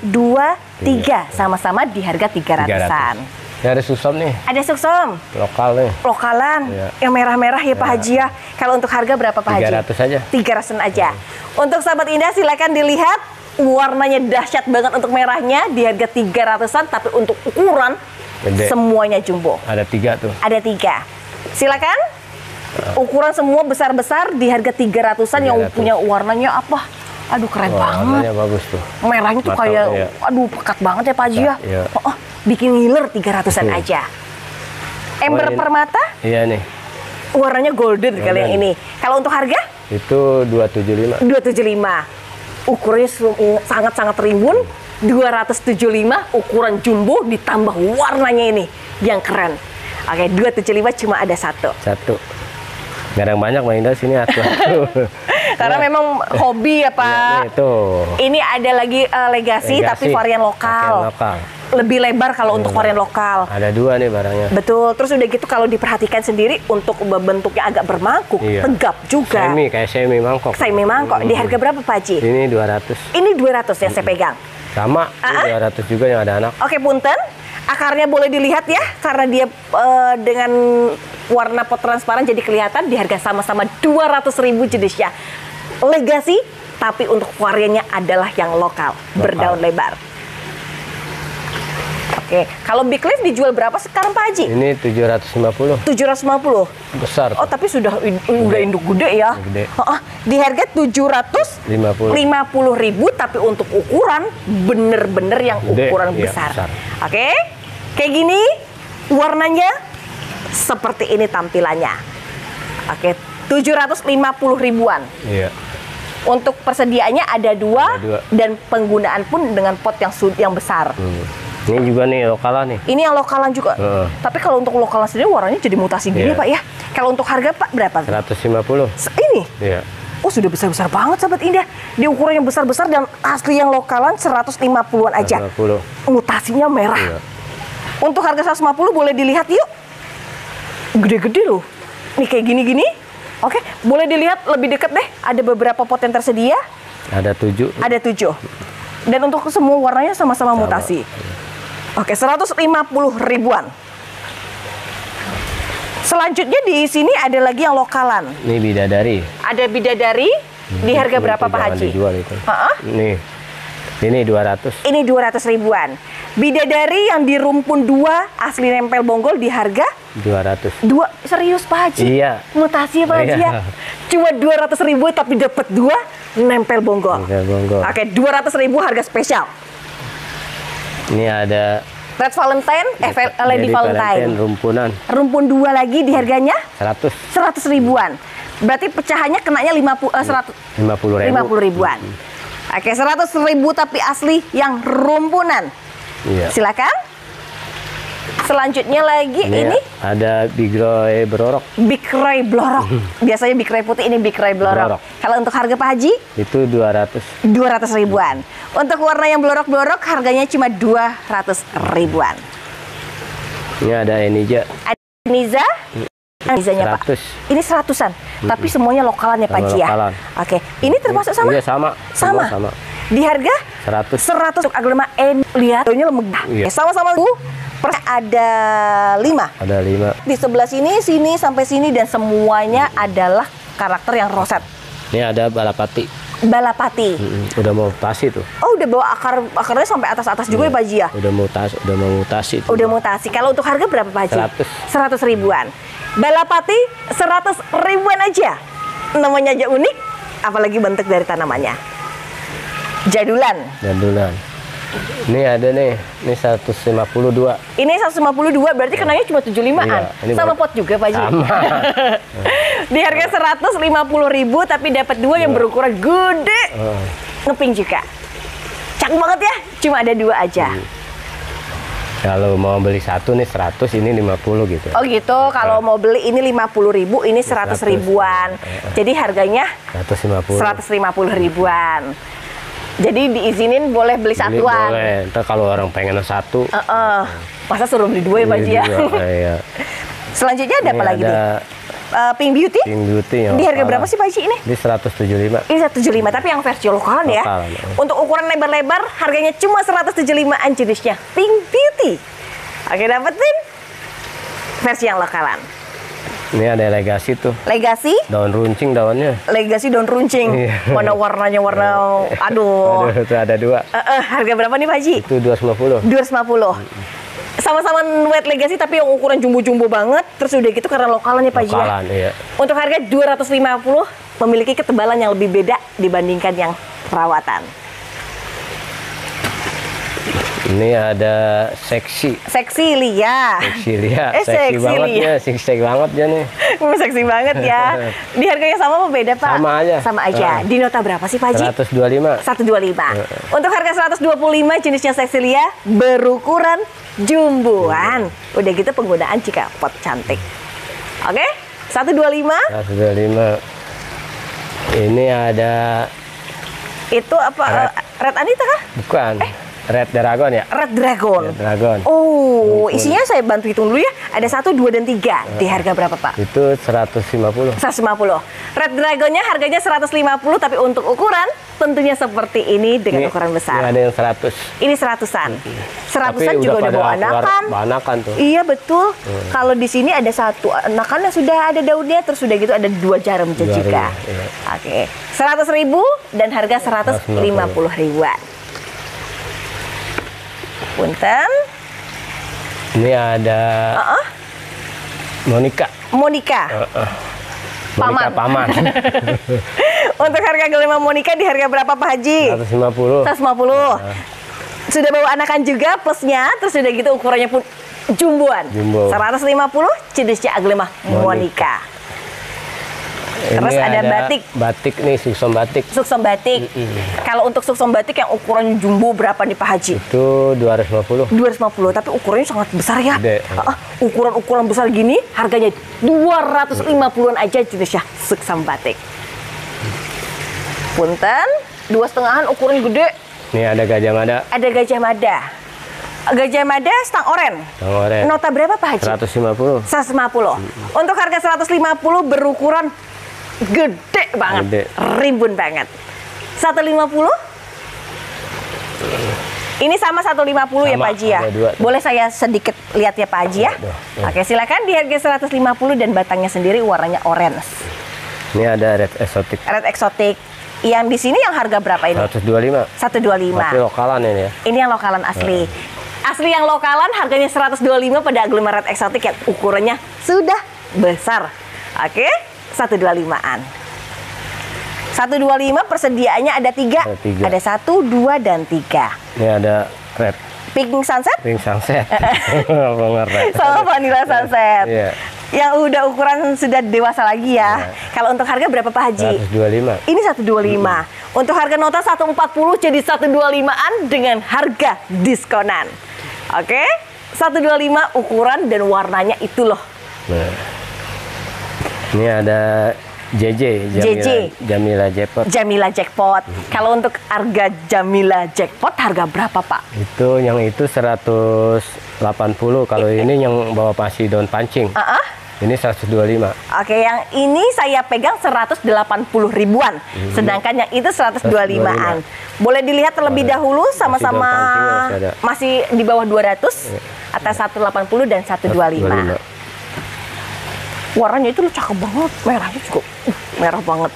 2, 3 sama-sama di harga 300-an. Ya, ada Suksom nih. Ada Suksom. Lokal nih. Lokalan. Ya. Yang merah-merah ya Pak Haji ya. Kalau untuk harga berapa Pak Haji? 300 aja. 300-an aja. Untuk sahabat Indah silakan dilihat. Warnanya dahsyat banget untuk merahnya. Di harga 300-an. Tapi untuk ukuran gede. Semuanya jumbo. Ada 3 tuh. Ada 3. Silakan. Ukuran semua besar-besar. Di harga 300-an yang punya warnanya apa? Aduh keren banget. Warnanya bagus tuh. Merahnya tuh kayak aduh pekat banget ya Pak Haji ya. Iya. Oh. Bikin ngiler 300-an aja. Ember permata? Iya nih. Warnanya golden kali yang ini. Kalau untuk harga? Itu 275. 275. Ukurannya sangat-sangat rimbun. 275 ukuran jumbo ditambah warnanya ini yang keren. Oke, 275 cuma ada 1. Gak ada banyak Mbak Indah sini satu. Karena memang hobi ya Pak. Ini ada lagi Legacy tapi varian lokal. Lebih lebar kalau untuk varian lokal. Ada 2 nih barangnya. Betul. Terus udah gitu kalau diperhatikan sendiri untuk bentuknya agak bermangkuk, tegap juga. Semi, kayak semi mangkok. Semi mangkok. Di harga berapa Pak Haji? Ini 200. Ini 200 yang saya pegang. Sama, ini 200 juga yang ada anak. Oke, punten. Akarnya boleh dilihat ya, karena dia dengan warna pot transparan jadi kelihatan di harga sama-sama 200 ribu jenisnya. Legacy, tapi untuk variannya adalah yang lokal. Berdaun lebar. Oke, kalau big leaf dijual berapa sekarang Pak Haji? Ini 750. 750. Besar. Oh, tapi sudah induk gede ya. Gede. Di harga 750 ribu, tapi untuk ukuran bener-bener yang gede, ukuran besar. Besar. Oke, kayak gini warnanya seperti ini tampilannya. Oke, 750 ribuan. Iya. Untuk persediaannya ada 2 dan penggunaan pun dengan pot yang besar. Ini juga nih lokalan nih. Ini yang lokalan juga. Tapi kalau untuk lokalan sendiri warnanya jadi mutasi gini Pak ya. Kalau untuk harga Pak berapa? 150. Ini? Iya. Oh, sudah besar-besar banget sahabat Indah. Di ukuran yang besar-besar dan asli yang lokalan 150-an aja. 150. Mutasinya merah. Iya. Untuk harga 150 boleh dilihat yuk. Gede-gede loh. Nih kayak gini-gini. Oke, boleh dilihat lebih dekat deh. Ada beberapa pot yang tersedia. Ada 7. Ada 7. Dan untuk semua warnanya sama-sama mutasi. Oke, 150 ribuan. Selanjutnya di sini ada lagi yang lokalan. Ini bidadari. Ada bidadari. Di harga berapa Pak Haji? Nih. Ini 200. Ini 200 ribuan. Bidadari yang di rumpun 2 asli nempel bonggol di harga 200. Serius Pak Haji? Iya. Mutasi Pak Haji ya. Cuma 200 ribu tapi dapat 2 nempel bonggol. Nempel bonggol. Oke, 200 ribu harga spesial. Ini ada Red Valentine, Lady Valentine. Rumpunan. Rumpun 2 lagi di harganya? 100. 100 ribuan. Berarti pecahannya kenanya 50 ribuan. Oke, 100 ribu tapi asli yang rumpunan. Iya. Silakan. 100 Selanjutnya lagi ini ada bikroy blorok. Bikroy blorok. Biasanya bikroy putih, ini bikroy blorok. Kalau untuk harga Pak Haji? Itu 200. 200 ribuan. Untuk warna yang blorok-blorok harganya cuma 200 ribuan. Ini ada Eniza. Ada Eniza? Enizanya Pak. Ini 100-an. Tapi semuanya lokalan ya Pak Haji ya. Oke. Ini termasuk sama? Iya, sama. Sama. Sama. Di harga 100 untuk Aglaonema N. Lihat, daunnya megah. Sama-sama ada lima di sebelah sini sampai sini, dan semuanya adalah karakter yang roset. Ini ada balapati. Udah mau mutasi tuh. Oh, udah bawa akarnya sampai atas juga ya Pak Haji ya. Udah mutasi. Kalau untuk harga berapa Pak Haji? 100 ribuan. Balapati 100 ribuan aja. Namanya aja unik, apalagi bentuk dari tanamannya. Jadulan. Ini ada nih, ini 152. Ini 152, berarti kenanya cuma 75-an. Iya, sama pot juga Pak Haji. Sama. Di harga 150.000 tapi dapat dua yang berukuran gede. Ngeping juga. Cakep banget ya, cuma ada dua aja. Kalau mau beli satu nih 100, ini 50 gitu. Oh gitu, kalau mau beli ini 50.000, ini 100 ribuan. Jadi harganya 150 ribuan. Jadi diizinin boleh beli satuan. Boleh. Ntar kalau orang pengen satu, masa suruh beli dua ya Pak Haji ya. Iya. Selanjutnya ada apa lagi nih? Pink Beauty. Pink Beauty yang di harga berapa sih Pak Haji ini? Di 175. Ini 175, tapi yang versi lokalan ya. Untuk ukuran lebar-lebar harganya cuma 175-an, jenisnya Pink Beauty. Oke, dapetin versi yang lokalan. Ini ada Legacy tuh. Legacy? Daun runcing daunnya. Legacy daun runcing. Mana warnanya warna aduh. Itu ada dua. Harga berapa nih Pak Haji? Itu 250. 250. Sama-sama wet Legacy tapi yang ukuran jumbo-jumbo banget. Terus udah gitu karena lokalannya Pak Haji. Lokalan, iya. Untuk harga 250 memiliki ketebalan yang lebih beda dibandingkan yang perawatan. Ini ada seksi banget ya nih. Seksi banget ya. Di harganya sama apa beda Pak? Sama aja. Di nota berapa sih Pak Haji? 125. Untuk harga 125, jenisnya Sexilia berukuran jumboan. Udah gitu penggunaan jika pot cantik. Oke, 125. Ini ada itu apa? Red Anita kah? Bukan. Red Dragon ya? Red Dragon. Red Dragon. Oh, 50. Isinya saya bantu hitung dulu ya. Ada 1, 2, dan 3. Di harga berapa Pak? Itu 150. 150. Red Dragonnya harganya 150, tapi untuk ukuran tentunya seperti ini dengan ukuran besar. Ini ada yang 100. Ini 100-an. 100-an juga udah bawa anakan. Tuh. Iya betul. Kalau di sini ada satu anakan yang sudah ada daunnya, terus sudah gitu ada dua jarum juga. Iya. Oke, 100.000 dan harga 150 ribuan. Punten. Ini ada Monika. Paman. Untuk harga Aglaonema Monika di harga berapa Pak Haji? 150. 150. Sudah bawa anakan juga plusnya, terus sudah gitu ukurannya pun jumboan. Jumbo. 150 jenisnya Aglaonema Monika. Terus ada batik. Batik nih, Suksom batik. Suksom batik. Kalau untuk Suksom batik yang ukuran jumbo berapa nih Pak Haji? Itu 250. 250, tapi ukurannya sangat besar ya. Ukuran-ukuran besar gini harganya 250-an aja jenisnya Suksom batik. Punten, 2,5-an ukuran gede. Nih ada gajah mada. Ada gajah mada. Gajah mada stang oren. Nota berapa Pak Haji? 150. 150. Untuk harga 150 berukuran gede banget, rimbun banget. 150. Ini sama 150 ya Pak Haji ya. Boleh saya sedikit lihat ya Pak Haji ya? Oke, silakan. Di harga 150 dan batangnya sendiri warnanya orange. Ini ada Red Exotic. Red Exotic. Yang di sini yang harga berapa ini? 125. 125. Tapi lokalan ini ya. Ini yang lokalan asli. Asli yang lokalan harganya 125 pada Aglaonema Red Exotic yang ukurannya sudah besar. Oke. 125-an. 125 persediaannya ada 3. Ada 1, 2, dan 3. Ini ada Red. Pink Sunset? Pink Sunset. Sama vanilla sunset. Yang udah ukuran sudah dewasa lagi ya. Kalau untuk harga berapa Pak Haji? 125. Ini 125. Untuk harga nota 140 jadi 125-an dengan harga diskonan. Oke. 125 ukuran dan warnanya itu loh. Nah, ini ada Jamila Jackpot. Jamila Jackpot. Kalau untuk harga Jamila Jackpot, harga berapa Pak? Itu yang itu 180. Kalau ini yang bawa pasi daun pancing. Ini 125. Oke, yang ini saya pegang 180 ribuan. Sedangkan yang itu 125-an. Boleh dilihat terlebih dahulu, sama-sama masih di bawah 200. Atas 180 dan 125. Warnanya itu cakep banget, merahnya juga merah banget.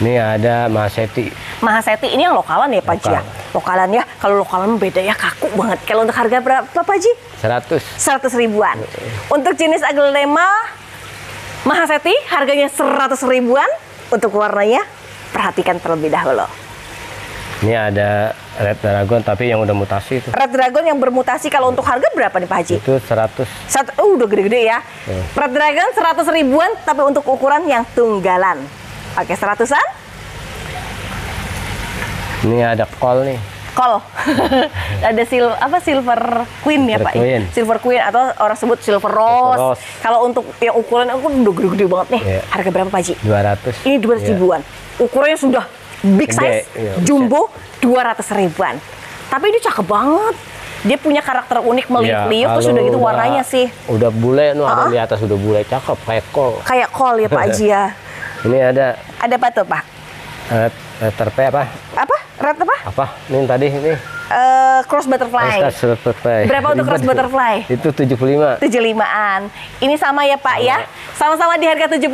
Ini ada Mahaseti. Mahaseti ini yang lokalan ya Pak Ji ya? Lokalan ya, kalau lokalan beda ya, kaku banget. Kalau untuk harga berapa Pak Ji? 100 ribuan. Untuk jenis Aglaonema Mahaseti harganya 100 ribuan. Untuk warnanya perhatikan terlebih dahulu. Ini ada Red Dragon, tapi yang udah mutasi itu. Red Dragon yang bermutasi, kalau untuk harga berapa nih Pak Haji? Itu 100. Udah gede-gede ya. Red Dragon 100 ribuan, tapi untuk ukuran yang tunggalan. Oke, 100-an. Ini ada kol nih. Kol. Ada silver queen ya Pak? Silver queen atau orang sebut silver rose. Kalau untuk yang ukuran udah gede-gede banget nih. Harga berapa Pak Haji? 200. Ini 200 ribuan. Ukurannya sudah big size, jumbo, 200 ribuan. Tapi dia cakep banget. Dia punya karakter unik, meliuk-liuk, terus udah gitu warnanya sih. Udah bule, ada di atas udah bule, cakep, kayak kol. Kayak kol ya Pak Haji ya. Ini ada. Ada apa tuh Pak? Terpe apa? Apa? Red apa? Apa? Ini tadi ini. Cross Butterfly. Berapa untuk Cross Butterfly? Itu 75. 75-an. Ini sama ya Pak ya? Sama-sama di harga 75,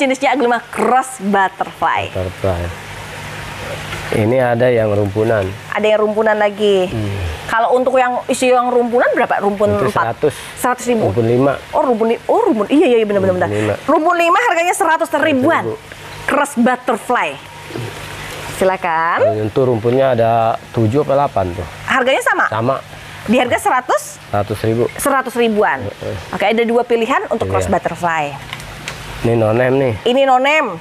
jenisnya Aglaonema Cross Butterfly. Ini ada yang rumpunan. Ada yang rumpunan lagi. Kalau untuk yang isi yang rumpunan berapa? Rumpun 4? 100 ribu. Rumpun 5. Oh rumpun. Iya benar-benar. Rumpun 5 harganya 100 ribuan. Cross Butterfly. Silakan. Itu rumpunnya ada 7 atau 8 tuh. Harganya sama? Sama. Di harga 100 ribuan. Oke, ada dua pilihan untuk Cross Butterfly. Ini no name nih. Ini no name.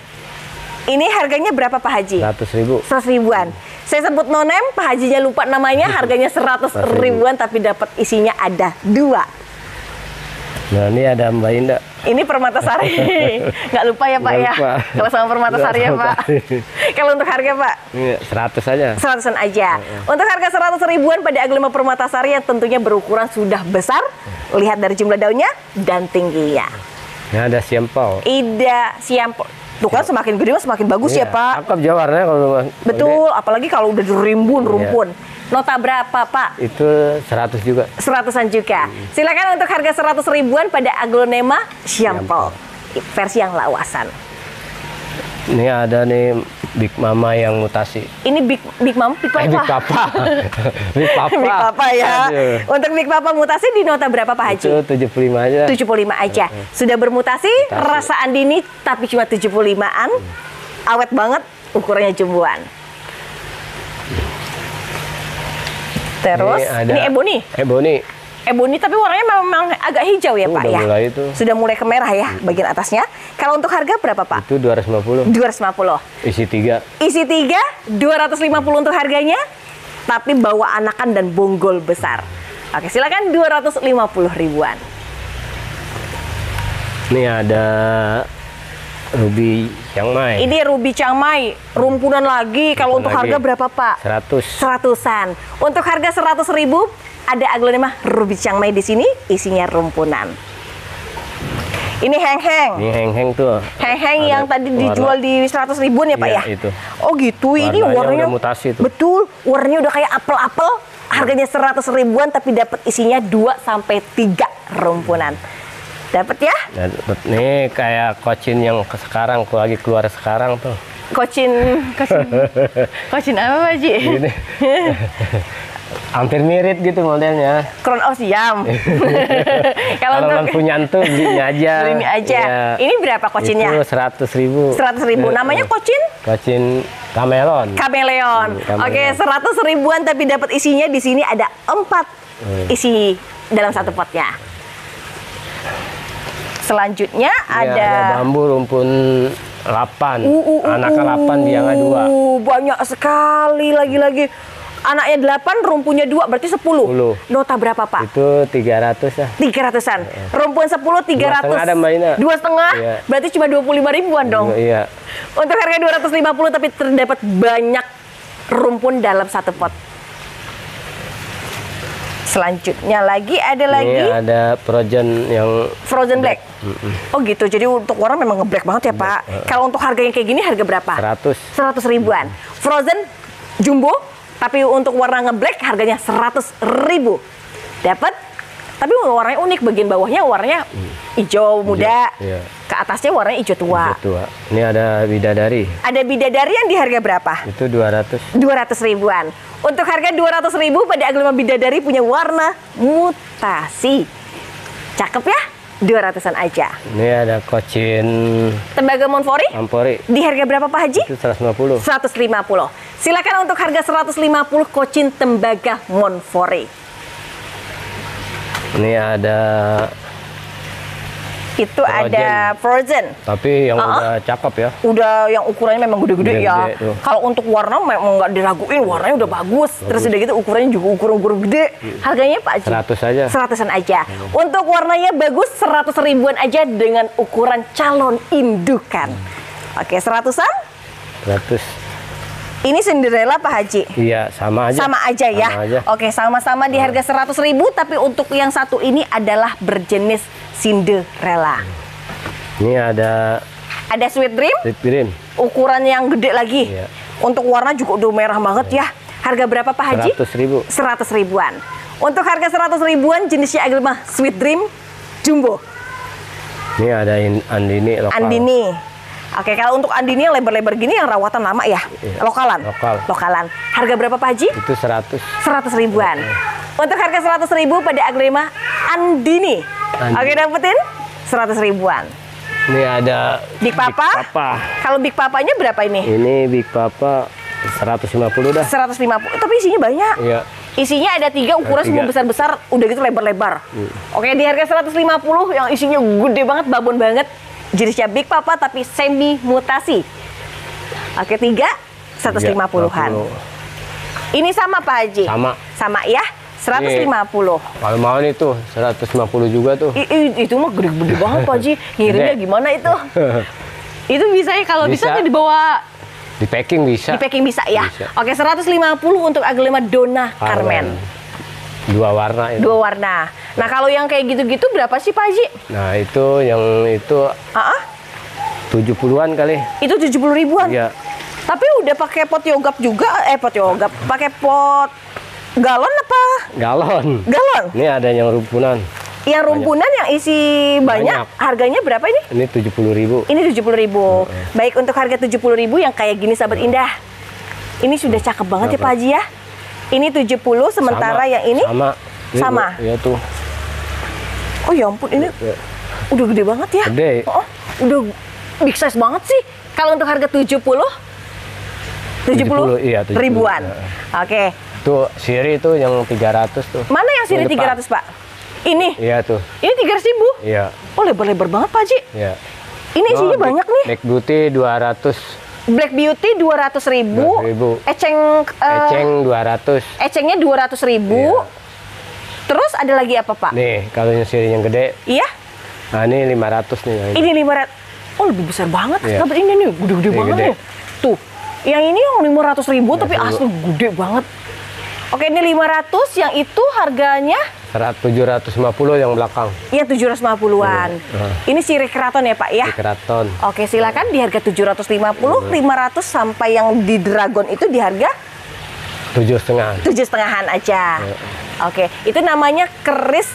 Ini harganya berapa Pak Haji? 100 ribuan. Saya sebut no name, Pak Hajinya lupa namanya, harganya 100 ribuan tapi dapat isinya ada 2. Nah, ini ada Mbak Indah. Ini Permatasari. Nggak lupa ya Pak ya? Kalau sama Permatasari ya Pak. Kalau untuk harga Pak? 100 aja. 100-an aja. Untuk harga 100 ribuan pada Aglaonema Permatasari yang tentunya berukuran sudah besar. Lihat dari jumlah daunnya dan tingginya. Nah, ada Siampel. Ida Siampel. Tuh kan semakin gede semakin bagus ya Pak. Cakep jawarnya kalau betul, apalagi kalau udah rumpun. Nota berapa Pak? Itu 100 juga. 100-an juga. Silakan untuk harga 100 ribuan pada Aglaonema Siampel. Versi yang lawasan. Ini ada nih Big Mama yang mutasi. Ini Big Papa ya. Aduh. Untuk Big Papa mutasi di nota berapa Pak Haji? Itu 75 aja. 75 aja. Sudah bermutasi, rasa andini tapi cuma 75-an. Awet banget, ukurannya jumboan. Terus ini Ebony. Ebony tapi warnanya memang agak hijau ya Pak ya? Sudah mulai ke merah ya bagian atasnya. Kalau untuk harga berapa Pak? Itu 250. 250. Isi 3. Isi 3, 250 untuk harganya. Tapi bawa anakan dan bonggol besar. Oke, silakan 250 ribuan. Ini ada Ruby Chiang Mai. Ini Ruby Chiang Mai, rumpunan lagi. Kalau untuk harga berapa Pak? 100. 100-an. Untuk harga 100 ribu. Ada Aglaonema Ruby Chiang Mai di sini, isinya rumpunan. Ini Heng-heng. Ini Heng-heng tuh. Heng-heng yang tadi dijual di 100 ribuan ya Pak ya? Itu. Oh gitu, ini warnanya mutasi tuh. Betul, warnanya udah kayak apel-apel, harganya 100 ribuan tapi dapat isinya 2-3 rumpunan. Dapat ya? Dapat. Nih kayak kocin yang sekarang, lagi keluar sekarang tuh. Kocin apa Pak Ji? Gini. Hampir mirip gitu modelnya. Crown of Siam. Kalau punya antum belinya aja. Belinya aja. Ya. Ini berapa kocinnya? Itu 100 ribu. 100 ribu. Namanya kocin? Kocin Kameleon. Kameleon. Oke, 100 ribuan tapi dapat isinya di sini ada 4 isi dalam satu potnya. Selanjutnya ada Bambu rumpun 8. Anak 8 biang 2. Banyak sekali lagi. Anaknya 8, rumpunya 2, berarti 10. Nota berapa, Pak? Itu 300 lah. 300-an. Rumpun 10, 300. 2,5 berarti cuma 25 ribuan dong. Iya. Untuk harga 250, tapi terdapat banyak rumpun dalam satu pot. Selanjutnya lagi ada ada frozen yang frozen black. Oh gitu. Jadi untuk orang memang ngeblack banget ya, Pak. Kalau untuk harga yang kayak gini harga berapa? 100 ribuan. Frozen jumbo, tapi untuk warna ngeblack harganya 100 ribu. Dapat, tapi warnanya unik. Bagian bawahnya warnanya hijau muda. Iya. Ke atasnya warnanya hijau tua. Ini ada bidadari. Ada bidadari yang di harga berapa? Itu 200. 200 ribuan. Untuk harga 200 ribu pada Aglaonema Bidadari punya warna mutasi. Cakep ya, 200-an aja. Ini ada kocin tembaga Montefiore. Di harga berapa, Pak Haji? Itu 150. 150. Silakan untuk harga 150 kocin tembaga Montefiore. Ini ada ada frozen. Tapi yang udah cakep ya. Udah yang ukurannya memang gede-gede ya. Kalau untuk warna memang nggak diraguin, warnanya udah bagus. Terus udah gitu ukurannya juga ukuran gede. Harganya Pak Haji? 100 aja. 100-an aja. Untuk warnanya bagus 100 ribuan aja dengan ukuran calon indukan. Oke, 100-an? 100. Ini Cinderella Pak Haji? Iya, sama aja. Sama aja ya? Sama aja. Oke, sama-sama di harga 100 ribu, tapi untuk yang satu ini adalah berjenis Cinderella. Ini ada... Ada Sweet Dream? Sweet Dream. Ukuran yang gede lagi. Iya. Untuk warna juga udah merah banget ya. Harga berapa Pak Haji? 100 ribu. 100 ribuan. Untuk harga 100 ribuan jenisnya Aglaonema Sweet Dream Jumbo. Ini ada Andini lokal. Andini. Oke, kalau untuk Andini yang lebar-lebar gini yang rawatan lama ya? Iya, Lokalan. Harga berapa Pak Haji? Itu 100. 100 ribuan. Untuk harga 100 ribu pada Aglaonema Andini. Oke, dapetin 100 ribuan. Ini ada Big Papa. Kalau Big Papanya berapa ini? Ini Big Papa 150 dah. 150. Tapi isinya banyak. Iya. Isinya ada 3 ukuran, semua besar-besar, udah gitu lebar-lebar. Oke, di harga 150 yang isinya gede banget, babon banget. Jenisnya Big Papa tapi semi mutasi. Oke, 3 150-an. Ini sama Pak Haji? Sama ya, 150. Kalau mau itu 150 juga tuh. Itu mah gede-gede banget Pak Haji. Ngirimnya gimana itu? Itu bisa ya, kalau bisa kan dibawa. Di packing bisa. Di packing bisa ya. Bisa. Oke, 150 untuk Aglaonema Donna Carmen. Dua warna itu. Dua warna. Nah, kalau yang kayak gitu-gitu berapa sih Pak Haji? Nah, itu yang itu 70-an kali. Itu 70 ribuan? Iya. Tapi udah pakai pot yogap juga, pakai pot galon apa? Galon? Ini ada yang rumpunan. Yang rumpunan yang isi banyak. Harganya berapa ini? Ini 70 ribu. Ini 70 ribu. Baik, untuk harga 70 ribu yang kayak gini Sahabat Indah. Ini sudah cakep banget ya Pak Haji ya. Ini 70, sementara yang ini sama. Iya tuh. Oh ya ampun, ini udah gede banget ya. Gede. Udah big size banget sih. Kalau untuk harga 70 ribuan. Oke. Tuh siri itu yang 300 tuh. Mana yang siri 300 Pak? Ini? Iya tuh. Ini 300 ribu? Iya. Oh lebar-lebar banget Pak Haji. Iya. Ini isinya banyak nih. Black Beauty 200. Black Beauty 200 ribu, Eceng 200. Ecengnya 200 ribu. Iya. Terus ada lagi apa Pak? Nih kalau yang seri yang gede. Iya. Nah ini 500 nih. Ini 500. Oh lebih besar banget. Iya. Ini nih gede-gede banget nih. Tuh, yang ini yang 500 ribu tapi asli gede banget. Oke, ini 500, yang itu harganya 750 yang belakang. Iya, 750-an. Ini sirih keraton ya, Pak ya? Keraton. Oke, silakan di harga 750, 500 sampai yang di Dragon itu di harga 7,5. 7,5-an aja. Oke, itu namanya keris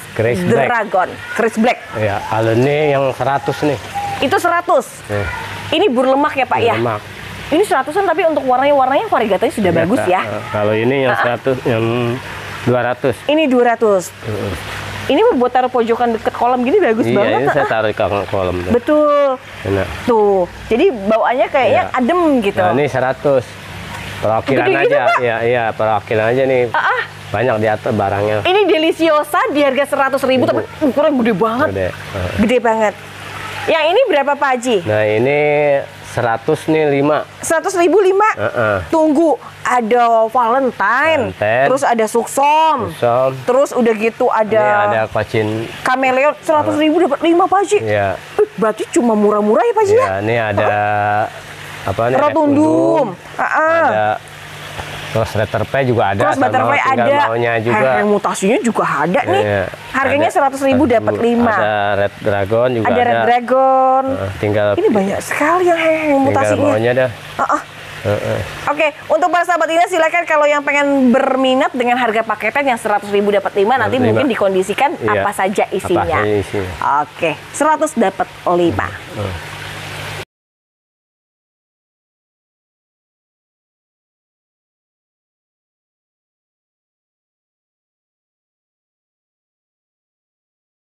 Dragon, keris black. Iya, kalau ini yang 100 nih. Itu 100. Ini burlemak ya, Pak ya? Burlemak. Ini 100-an tapi untuk warnanya variegatanya sudah bagus ya. Kalau ini yang 100, yang 200. Ini 200. Ini buat taruh pojokan deket kolam gini bagus banget. Iya, ini saya taruh ke kolam. Betul. Enak. Tuh, jadi bawaannya kayaknya adem gitu. Nah, ini 100. Perwakilan aja. Iya, perwakilan aja nih. Banyak di atas barangnya. Ini Deliciosa di harga 100 ribu tapi ukuran gede banget. Gede banget. Yang ini berapa Pak Haji? Nah, ini 100 nih 5. 100 ribu 5? Tunggu, ada Valentine, terus ada Suksom, terus udah gitu ada Pacin Kameleon 100.000 dapat 5 Paci. Iya. Berarti cuma murah-murah ya Paci ya? Iya, ini ada apa nih? Rotundum. Ada Terus Butterfly juga ada. Terus Butterfly ada. Heng-heng mutasinya juga ada nih. Iya, harganya 100.000 dapat 5. Ada Red Dragon juga ada. Red Dragon. Tinggal ini banyak sekali yang Heng-heng mutasinya. Oke, untuk para sahabat ini silakan kalau yang pengen berminat dengan harga paketan yang 100.000 dapat 5 nanti mungkin dikondisikan apa saja isinya. Oke, 100 dapat 5.